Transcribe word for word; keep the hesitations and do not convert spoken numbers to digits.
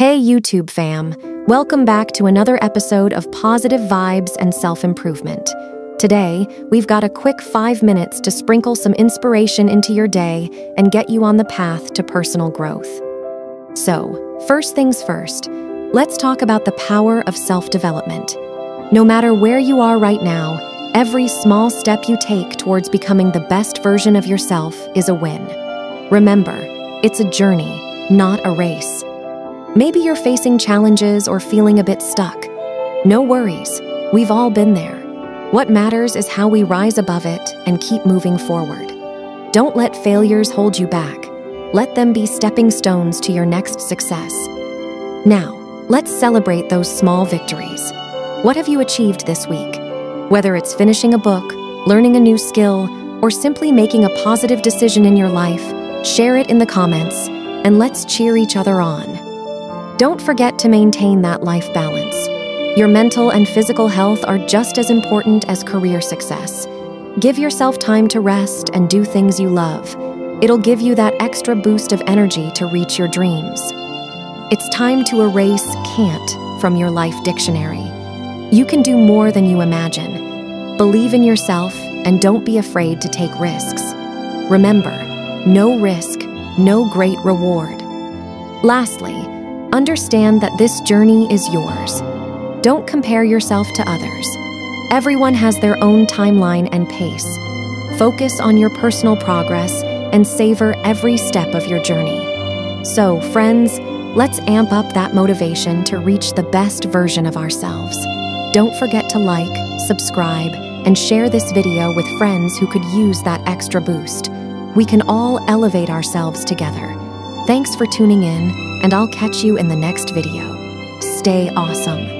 Hey YouTube fam, welcome back to another episode of Positive Vibes and Self-Improvement. Today, we've got a quick five minutes to sprinkle some inspiration into your day and get you on the path to personal growth. So, first things first, let's talk about the power of self-development. No matter where you are right now, every small step you take towards becoming the best version of yourself is a win. Remember, it's a journey, not a race. Maybe you're facing challenges or feeling a bit stuck. No worries, we've all been there. What matters is how we rise above it and keep moving forward. Don't let failures hold you back. Let them be stepping stones to your next success. Now, let's celebrate those small victories. What have you achieved this week? Whether it's finishing a book, learning a new skill, or simply making a positive decision in your life, share it in the comments, and let's cheer each other on. Don't forget to maintain that life balance. Your mental and physical health are just as important as career success. Give yourself time to rest and do things you love. It'll give you that extra boost of energy to reach your dreams. It's time to erase can't from your life dictionary. You can do more than you imagine. Believe in yourself and don't be afraid to take risks. Remember, no risk, no great reward. Lastly, understand that this journey is yours. Don't compare yourself to others. Everyone has their own timeline and pace. Focus on your personal progress and savor every step of your journey. So, friends, let's amp up that motivation to reach the best version of ourselves. Don't forget to like, subscribe, and share this video with friends who could use that extra boost. We can all elevate ourselves together. Thanks for tuning in, and I'll catch you in the next video. Stay awesome.